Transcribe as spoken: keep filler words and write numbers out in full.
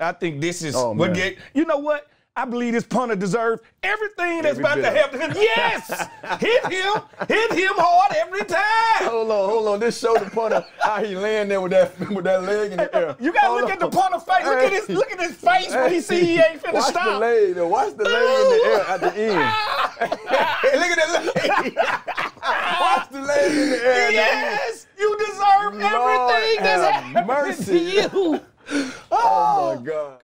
I think this is oh, what get, you know what? I believe this punter deserves everything that's every about bit. to happen to him. Yes! Hit him! Hit him hard every time! Hold on, hold on. This shoulder punter, how he laying there with that with that leg in the air. You gotta hold look on. at the punter face. Look at his look at his face when he see he ain't finna Watch stop. Watch the leg though. Watch the leg Ooh. in the air at the end. Hey, look at that leg. Watch the leg in the air. Yes! You deserve Lord everything that's happening to you. Oh, oh my God.